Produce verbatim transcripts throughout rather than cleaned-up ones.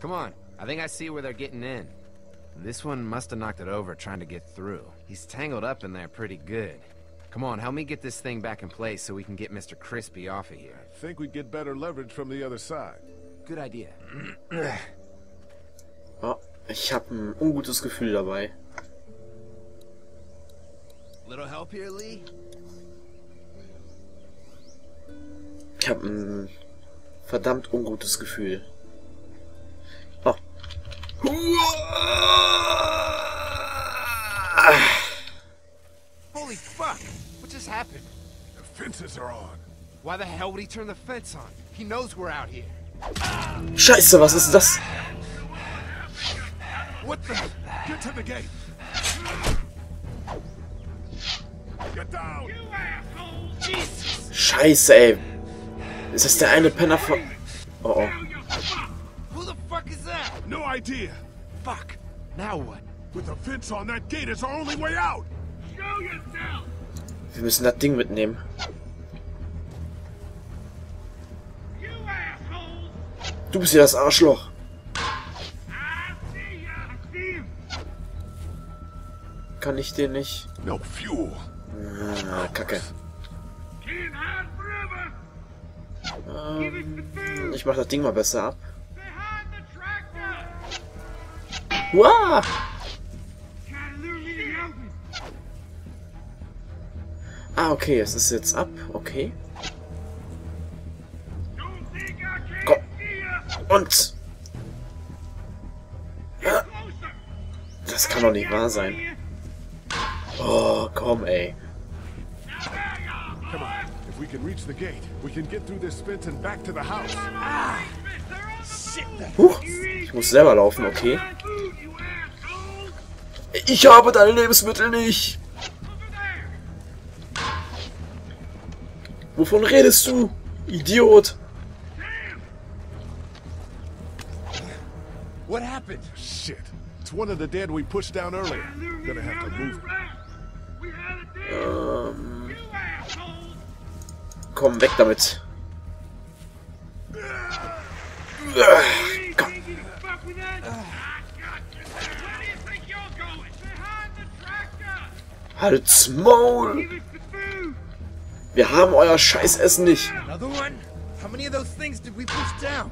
Come on, I think I see where they're getting in. This one must have knocked it over trying to get through. He's tangled up in there pretty good. Come on, help me get this thing back in place so we can get Mister Crispy off of here. I think we'd get better leverage from the other side. Good idea. Oh, ich habe ein ungutes Gefühl dabei. Little help here, Lee? Ich habe ein verdammt ungutes Gefühl. Oh. Holy fuck! What just happened? The fences are on. Why the hell would he turn the fence on? He knows we're out here. Scheiße, was ist das? What the? Get to the gate. Get down. You asshole. Jesus. Scheiße, ey. Ist das der eine Penner von... Oh, oh. Who the fuck is that? No idea. Fuck. Now what? With the fence on that gate is our only way out. Show yourself. Wir müssen das Ding mitnehmen. Du bist ja das Arschloch. Kann ich den nicht? No fuel. Ah, Kacke. Ähm, ich mach das Ding mal besser ab. Wow! Ah, okay, es ist jetzt ab. Okay. Und das kann doch nicht wahr sein. Oh, komm, ey. Huch, ich muss selber laufen, okay. Ich habe deine Lebensmittel nicht. Wovon redest du, Idiot? What happened? Shit. It's one of the dead we pushed down earlier. Gonna have to move. Um, komm, weg damit. Komm. Halt's Maul! Wir haben euer Scheißessen nicht. Another one? How many of those things did we push down?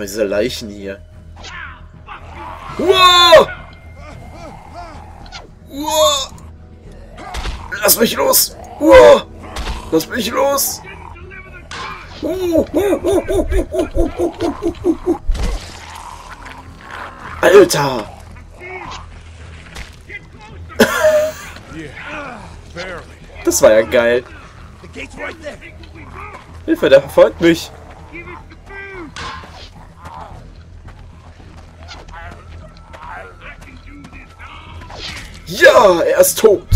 Diese Leichen hier. Wow! Wow! Lass mich los! Wow! Lass mich los! Alter! Das war ja geil. Hilfe, der verfolgt mich. Ja, er ist tot.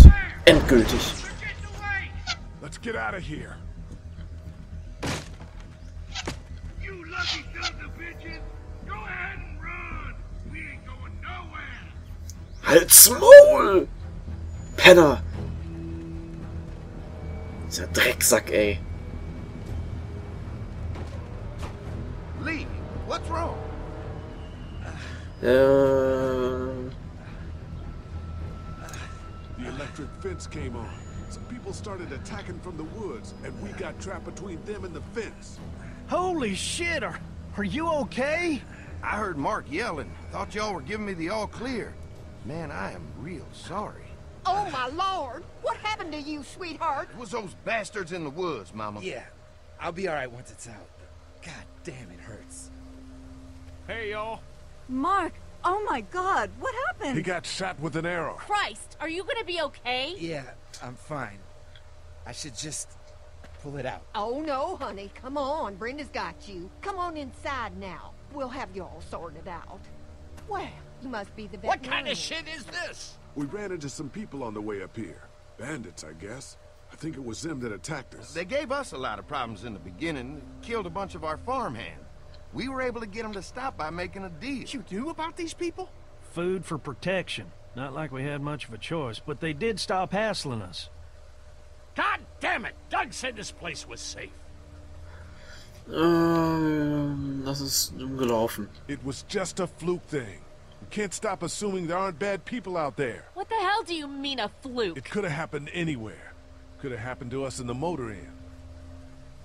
Endgültig. Let's get out of here. You lucky sons of bitches. Go ahead and run. We ain't going nowhere. Halt's Maul! Penner. Dieser Drecksack, ey. Lee, what's wrong? Äh... Electric fence came on. Some people started attacking from the woods, and we got trapped between them and the fence. Holy shit! Are are you okay? I heard Mark yelling. Thought y'all were giving me the all clear. Man, I am real sorry. Oh my lord! What happened to you, sweetheart? It was those bastards in the woods, Mama. Yeah, I'll be all right once it's out. God damn, it hurts. Hey, y'all. Mark. Oh my God, what happened? He got shot with an arrow. Christ, are you gonna be okay? Yeah, I'm fine. I should just pull it out. Oh no, honey, come on. Brenda's got you. Come on inside now. We'll have you all sorted out. Well, you must be the veterinarian. What kind of shit is this? We ran into some people on the way up here. Bandits, I guess. I think it was them that attacked us. They gave us a lot of problems in the beginning. Killed a bunch of our farmhands. We were able to get them to stop by making a deal. You knew about these people? Food for protection. Not like we had much of a choice, but they did stop hassling us. God damn it! Doug said this place was safe. Ähm, das ist umgelaufen. It was just a fluke thing. You can't stop assuming there aren't bad people out there. What the hell do you mean a fluke? It could have happened anywhere. Could have happened to us in the motor inn.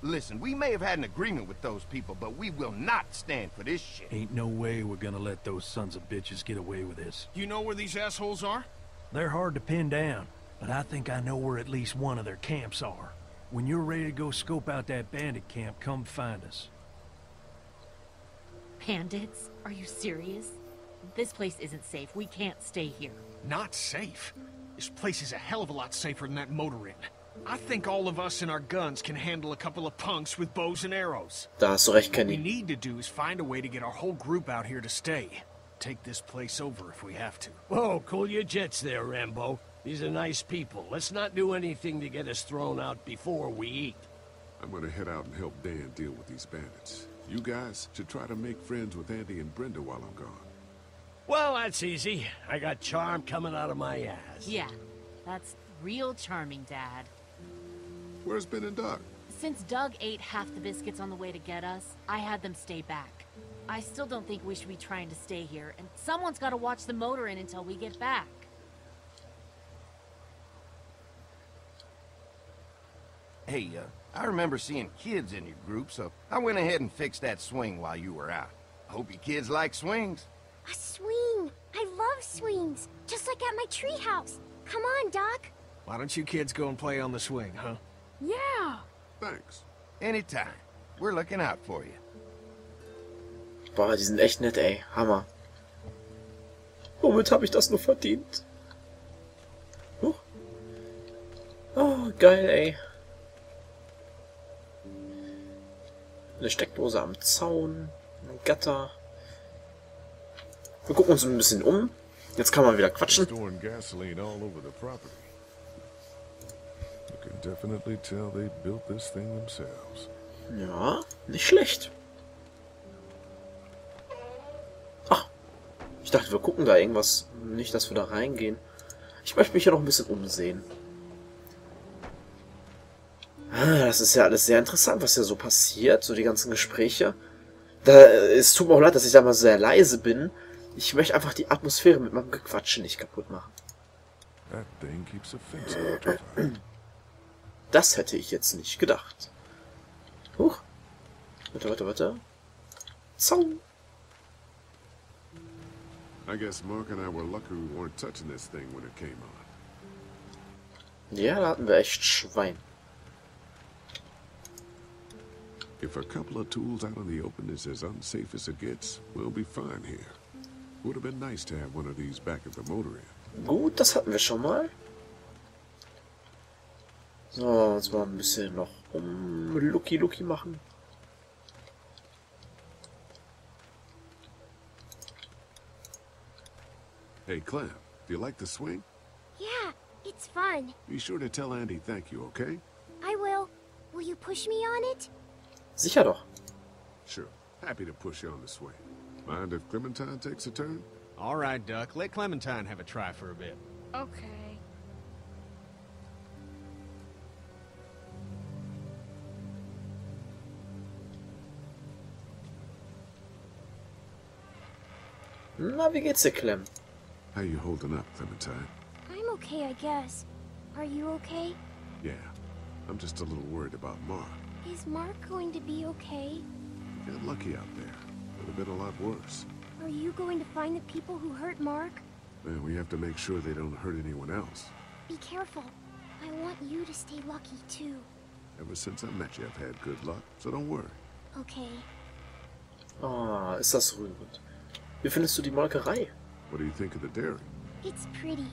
Listen, we may have had an agreement with those people, but we will not stand for this shit. Ain't no way we're gonna let those sons of bitches get away with this. You know where these assholes are? They're hard to pin down, but I think I know where at least one of their camps are. When you're ready to go scope out that bandit camp, come find us. Bandits? Are you serious? This place isn't safe. We can't stay here. Not safe? This place is a hell of a lot safer than that motor inn. I think all of us and our guns can handle a couple of punks with bows and arrows. Da hast du recht, Kenny. What we need to do is find a way to get our whole group out here to stay. Take this place over if we have to. Whoa, cool your jets there, Rambo. These are nice people. Let's not do anything to get us thrown out before we eat. I'm gonna head out and help Dan deal with these bandits. You guys should try to make friends with Andy and Brenda while I'm gone. Well, that's easy. I got charm coming out of my ass. Yeah, that's real charming, Dad. Where's Ben and Doug? Since Doug ate half the biscuits on the way to get us, I had them stay back. I still don't think we should be trying to stay here, and someone's got to watch the motor in until we get back. Hey, uh, I remember seeing kids in your group, so I went ahead and fixed that swing while you were out. I hope you kids like swings. A swing! I love swings! Just like at my treehouse! Come on, Doc! Why don't you kids go and play on the swing, huh? Yeah! Thanks. Anytime. We're looking out for you. Boah, die sind echt nett, ey. Hammer. Womit habe ich das nur verdient? Huh. Oh, geil, ey. Eine Steckdose am Zaun, ein Gatter. Wir gucken uns ein bisschen um. Jetzt kann man wieder quatschen. Ja, nicht schlecht. Ach, ich dachte, wir gucken da irgendwas. Nicht, dass wir da reingehen. Ich möchte mich ja noch ein bisschen umsehen. Ah, das ist ja alles sehr interessant, was hier so passiert. So die ganzen Gespräche. Da, es tut mir auch leid, dass ich da mal sehr leise bin. Ich möchte einfach die Atmosphäre mit meinem Gequatsche nicht kaputt machen. Das hätte ich jetzt nicht gedacht. Huch. Warte, warte, warte. Zaun. Ja, da hatten wir echt Schwein. If a couple of tools out in the open is as unsafe as it gets, we'll be fine here. Would have been nice to have one of these back at the motor end. Gut, das hatten wir schon mal. So, jetzt mal ein bisschen noch um Lucky Lucky machen. Hey Clem, do you like the swing? Yeah, it's fun. Be sure to tell Andy thank you, okay? I will. Will you push me on it? Sicher doch. Sure. Happy to push you on the swing. Mind if Clementine takes a turn? All right, Duck. Let Clementine have a try for a bit. Okay. Na, wie geht's dir, Clem? How you holding up, Clementine? I'm okay, I guess. Are you okay? Yeah. I'm just a little worried about Mark. Is Mark going to be okay? You got lucky out there. It would have been a lot worse. Are you going to find the people who hurt Mark? Man, we have to make sure they don't hurt anyone else. Be careful. I want you to stay lucky, too. Ever since I met you, I've had good luck, so don't worry. Okay. Ah, ist das rührend. Wie findest du die Molkerei? What do you think of the dairy? It's pretty.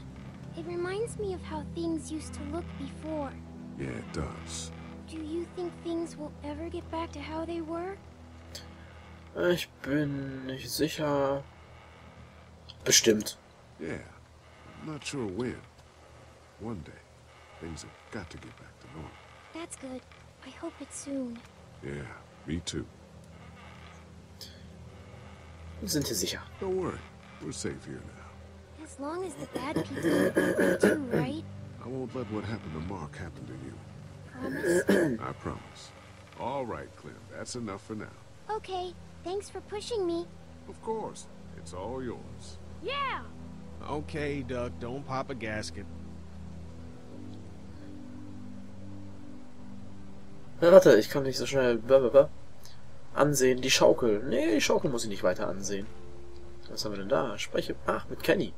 It reminds me of how things used to look before. Yeah, it does. Do you think things will ever get back to how they were? Ich bin nicht sicher. Bestimmt. Yeah. I'm not sure when. One day, things have got to get back to normal. That's good. I hope it's soon. Yeah, me too. Sind Sie sicher? Don't worry. We're safe here now. As long as the bad people are too, right? I won't let what happened to Mark happen to you. Promise? I promise. All right, Clem, that's enough for now. Okay, thanks for pushing me. Of course, it's all yours. Yeah! Okay, Duck, don't pop a gasket. Ja, warte, ich kann nicht so schnell ansehen. Die Schaukel. Nee, die Schaukel muss ich nicht weiter ansehen. Was haben wir denn da? Spreche. Ach, mit Kenny.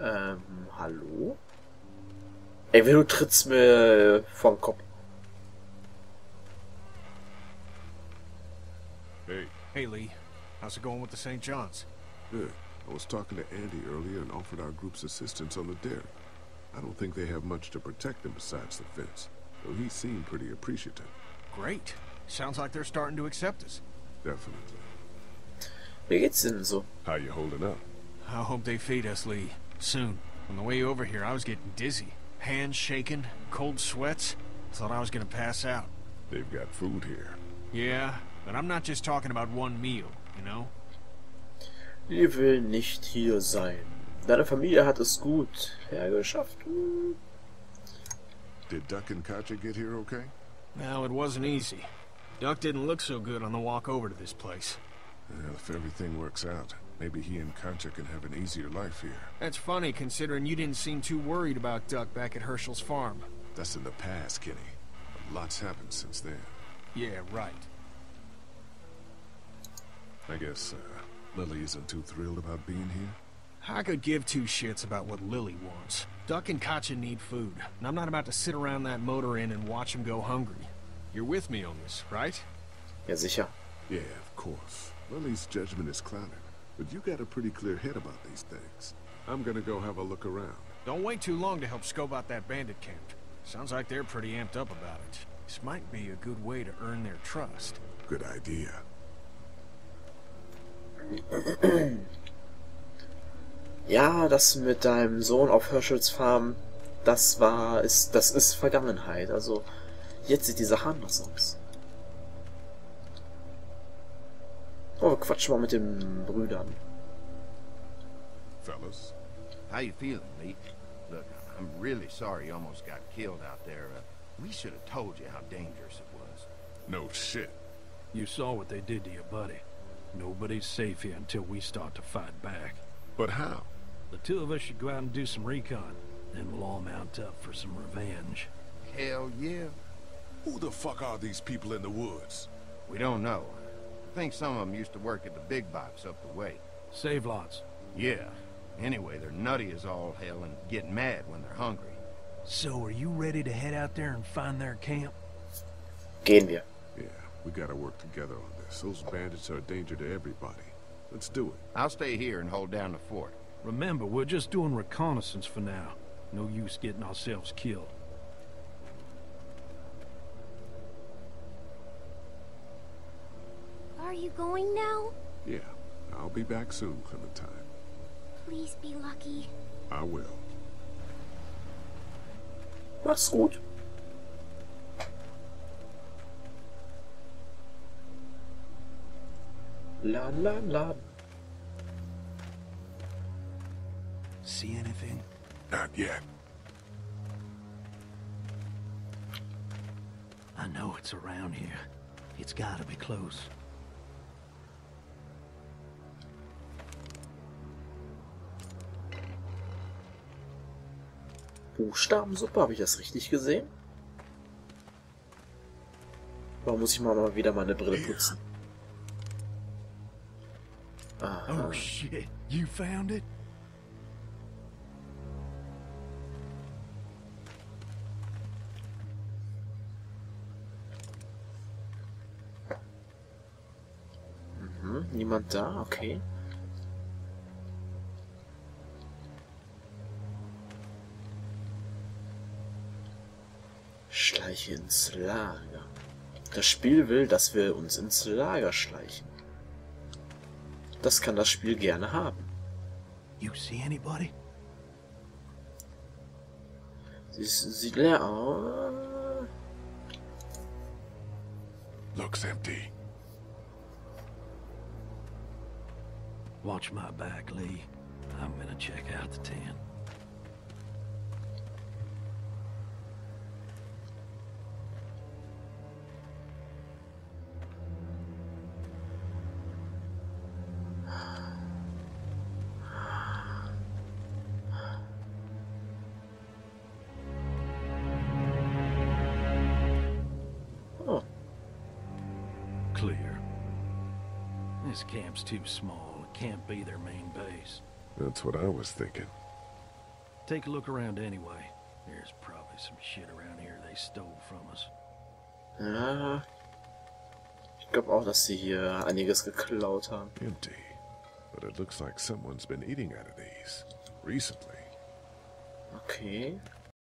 Ähm, hallo? Ey, wenn du trittst mir vom Kopf. Hey. Hey, Lee. How's it going with the Saint John's? Good. I was talking to Andy earlier and offered our group's assistance on the dairy. I don't think they have much to protect them besides the fence, though he seemed pretty appreciative. Great. Sounds like they're starting to accept us. Definitely. Wie geht's denn so? How you holding up? I hope they feed us, Lee. Soon. On the way over here, I was getting dizzy. Hands shaking, cold sweats. Thought I was gonna pass out. They've got food here. Yeah, but I'm not just talking about one meal, you know? Ich will nicht hier sein. Deine Familie hat es gut hergeschafft. Did Duck and Katja get here okay? No, it wasn't easy. Duck didn't look so good on the walk over to this place. Well, if everything works out, maybe he and Katja can have an easier life here. That's funny, considering you didn't seem too worried about Duck back at Herschel's farm. That's in the past, Kenny. But lots happened since then. Yeah, right. I guess, uh, Lily isn't too thrilled about being here? I could give two shits about what Lily wants. Duck and Katja need food, and I'm not about to sit around that motor inn and watch them go hungry. You're with me on this, right? Ja, sicher. Yeah, of course. Lily's judgment is clouded, but you got a pretty clear head about these things. I'm gonna go have a look around. Don't wait too long to help scope out that bandit camp. Sounds like they're pretty amped up about it. This might be a good way to earn their trust. Good idea. Ja, das mit deinem Sohn auf Herschels Farm, das war, ist, das ist Vergangenheit. Also, jetzt sieht die Sache anders aus. Oh, quatsch mal mit den Brüdern. Fellas, how you feeling, Lee? Look, I'm really sorry you almost got killed out there. Uh, we should have told you how dangerous it was. No shit. You saw what they did to your buddy. Nobody's safe here until we start to fight back. But how? The two of us should go out and do some recon. Then we'll all mount up for some revenge. Hell yeah. Who the fuck are these people in the woods? We don't know. I think some of them used to work at the big box up the way. Save lots. Yeah. Anyway, they're nutty as all hell and get mad when they're hungry. So are you ready to head out there and find their camp? Gehen wir. Yeah, we gotta work together on this. Those bandits are a danger to everybody. Let's do it. I'll stay here and hold down the fort. Remember, we're just doing reconnaissance for now. No use getting ourselves killed. Are you going now? Yeah. I'll be back soon, Clementine. Please be lucky. I will. Mach's gut. La la la. See anything? Not yet. I know it's around here. It's gotta be close. Buchstabensuppe, habe ich das richtig gesehen? Warum muss ich mal wieder meine Brille putzen? Aha. Oh shit, you found it? Mhm, niemand da, okay. Schleiche ins Lager. Das Spiel will, dass wir uns ins Lager schleichen. Das kann das Spiel gerne haben. You see anybody? Sie sieht leer aus. Looks empty. Watch my back, Lee. I'm gonna check out the tent. clear. This camp's too small. It can't be their main base. That's what I was thinking. Take a look around anyway. There's probably some shit around here they stole from us. Ja. Ich glaube auch, dass sie hier einiges geklaut haben. Empty. But it looks like someone's been eating out of these recently. Okay.